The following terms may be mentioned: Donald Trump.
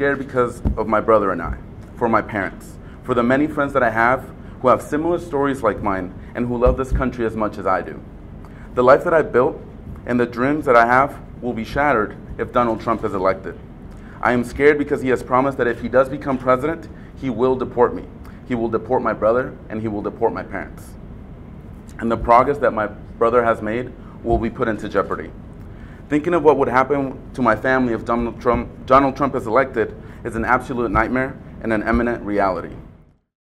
scared because of my brother and I, for my parents, for the many friends that I have who have similar stories like mine and who love this country as much as I do. The life that I built and the dreams that I have will be shattered if Donald Trump is elected. I am scared because he has promised that if he does become president, he will deport me. He will deport my brother and he will deport my parents. And the progress that my brother has made will be put into jeopardy. Thinking of what would happen to my family if Donald Trump is elected is an absolute nightmare and an imminent reality.